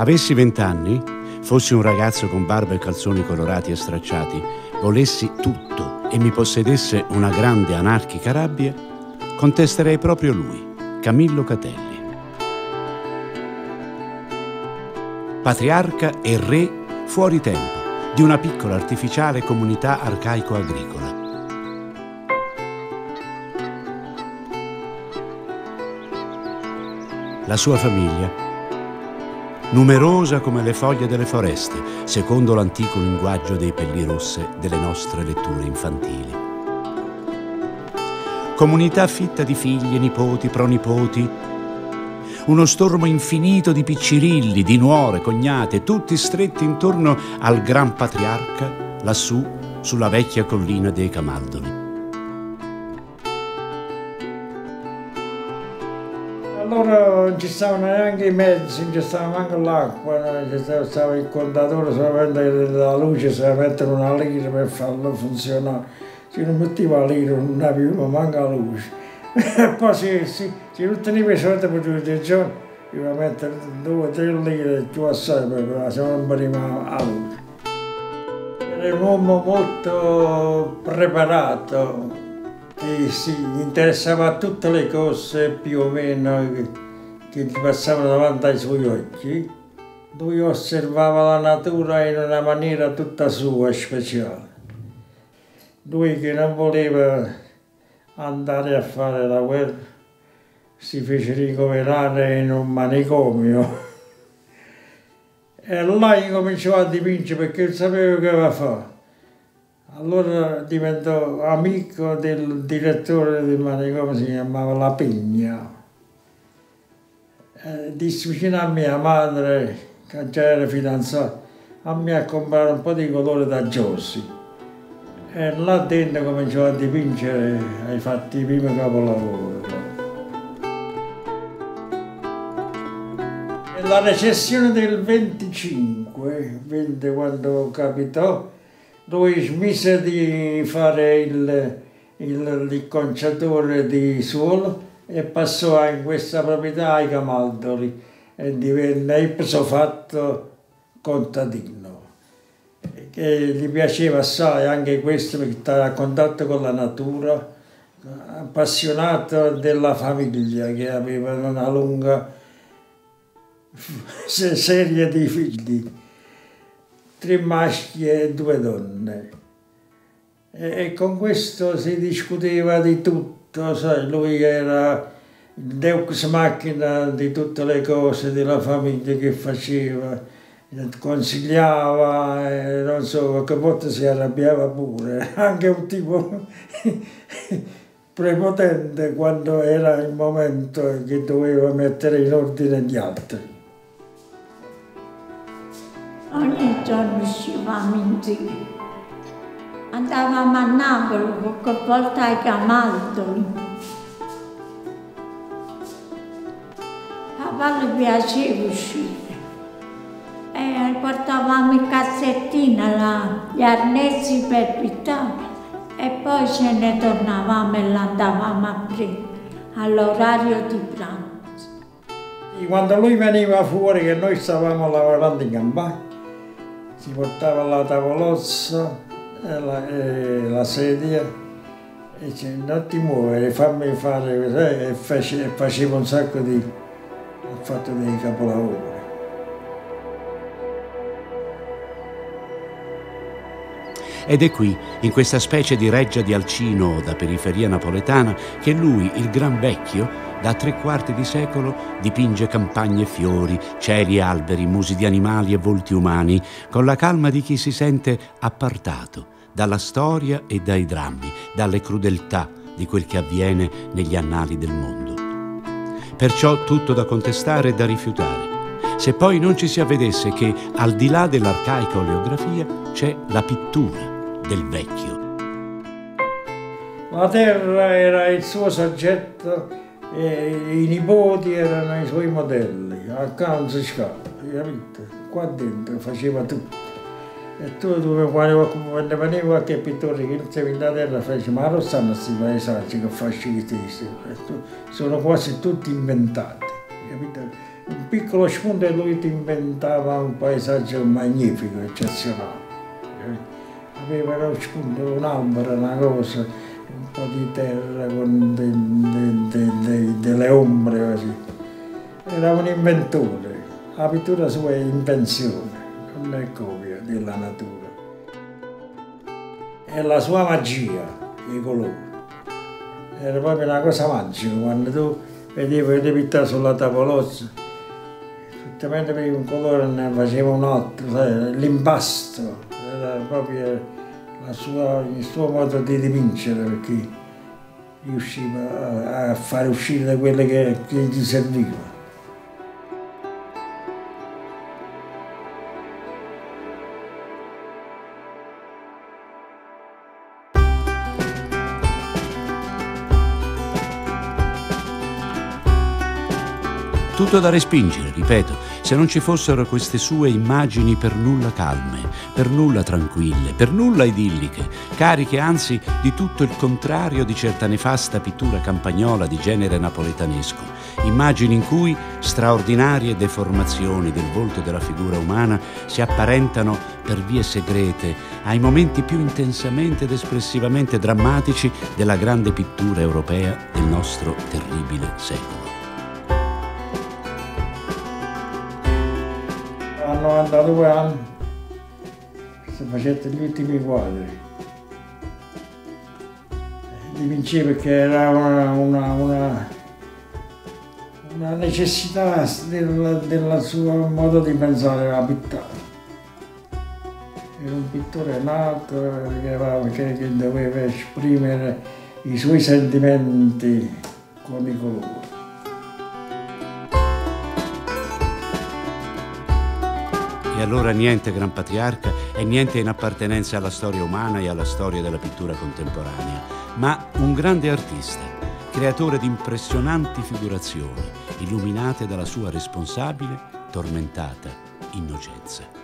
Avessi 20 anni, fossi un ragazzo con barba e calzoni colorati e stracciati, volessi tutto e mi possedesse una grande anarchica rabbia, contesterei proprio lui, Camillo Catelli. Patriarca e re fuori tempo di una piccola artificiale comunità arcaico-agricola. La sua famiglia, numerosa come le foglie delle foreste, secondo l'antico linguaggio dei pellirosse delle nostre letture infantili. Comunità fitta di figli, nipoti, pronipoti, uno stormo infinito di piccirilli, di nuore, cognate, tutti stretti intorno al gran patriarca, lassù, sulla vecchia collina dei Camaldoli. Allora non ci stavano neanche i mezzi, non ci stava neanche l'acqua, stava il contatore, solamente la luce, si metteva una lira per farlo funzionare. Se non metteva la lira non aveva neanche la luce. E poi se non tenevi i soldi per 2 o 3 giorni, io devo mettere 2 o 3 lire più assai, perché se no non veniva a luce. Era un uomo molto preparato, che si interessava a tutte le cose più o meno che gli passavano davanti ai suoi occhi. Lui osservava la natura in una maniera tutta sua, speciale. Lui che non voleva andare a fare la guerra, si fece ricoverare in un manicomio e là incominciò a dipingere perché sapeva che aveva fatto. Allora diventò amico del direttore del manicomio, si chiamava La Pigna. Disse vicino a mia madre, che già era fidanzata, a me a comprare un po' di colore da Giosi. E là dentro cominciò a dipingere, hai fatto il primo capolavoro. La recessione del 25, quando capitò, lui smise di fare il conciatore di suolo e passò in questa proprietà ai Camaldoli e divenne ipso fatto contadino. Che gli piaceva assai anche questo perché stava a contatto con la natura, appassionato della famiglia che aveva una lunga serie di figli, 3 maschi e 2 donne. E con questo si discuteva di tutto, sai, lui era il deus machina di tutte le cose della famiglia che faceva. Consigliava, non so, qualche volta si arrabbiava pure, anche un tipo prepotente quando era il momento che doveva mettere in ordine gli altri. Ogni giorno uscivamo insieme, andavamo a Napoli, qualche volta ai Camaldoli. Papà gli piaceva uscire. Portavamo in cassettina gli arnesi per pittare e poi ce ne tornavamo e l'andavamo a prendere all'orario di pranzo. Quando lui veniva fuori che noi stavamo lavorando in campagna, si portava la tavolozza e la sedia e diceva non ti muovere, fammi fare così, e faceva un sacco di capolavori. Ed è qui, in questa specie di reggia di Alcino o da periferia napoletana, che lui, il gran vecchio, da 3/4 di secolo dipinge campagne e fiori, cieli e alberi, musi di animali e volti umani, con la calma di chi si sente appartato dalla storia e dai drammi, dalle crudeltà di quel che avviene negli annali del mondo. Perciò tutto da contestare e da rifiutare. Se poi non ci si avvedesse che, al di là dell'arcaica oleografia, c'è la pittura del vecchio. La terra era il suo soggetto e i nipoti erano i suoi modelli, accanto si scappa, capite? Qua dentro faceva tutto. E tu quando veniva qualche pittore che non serviva la terra, faceva, ma lo sanno questi paesaggi che faccio io stesso? Sono quasi tutti inventati, capite? un piccolo spunto e lui ti inventava un paesaggio magnifico, eccezionale. Aveva uno spunto, un albero, una cosa, un po' di terra con delle ombre così. Era un inventore, la pittura sua è invenzione, non è copia della natura. E la sua magia, i colori. Era proprio una cosa magica, quando tu vedevi pittare sulla tavolozza, certamente per un colore ne faceva un altro, l'impasto, era proprio il suo modo di dipingere, perché riusciva a fare uscire quello che gli serviva. Tutto da respingere, ripeto, se non ci fossero queste sue immagini per nulla calme, per nulla tranquille, per nulla idilliche, cariche anzi di tutto il contrario di certa nefasta pittura campagnola di genere napolitanesco, immagini in cui straordinarie deformazioni del volto della figura umana si apparentano per vie segrete ai momenti più intensamente ed espressivamente drammatici della grande pittura europea del nostro terribile secolo. A 92 anni si faceva gli ultimi quadri. Dipingevo perché era una necessità del suo modo di pensare alla pittura. Era un pittore nato che doveva esprimere i suoi sentimenti con i colori. E allora niente Gran Patriarca e niente in appartenenza alla storia umana e alla storia della pittura contemporanea, ma un grande artista, creatore di impressionanti figurazioni, illuminate dalla sua responsabile, tormentata innocenza.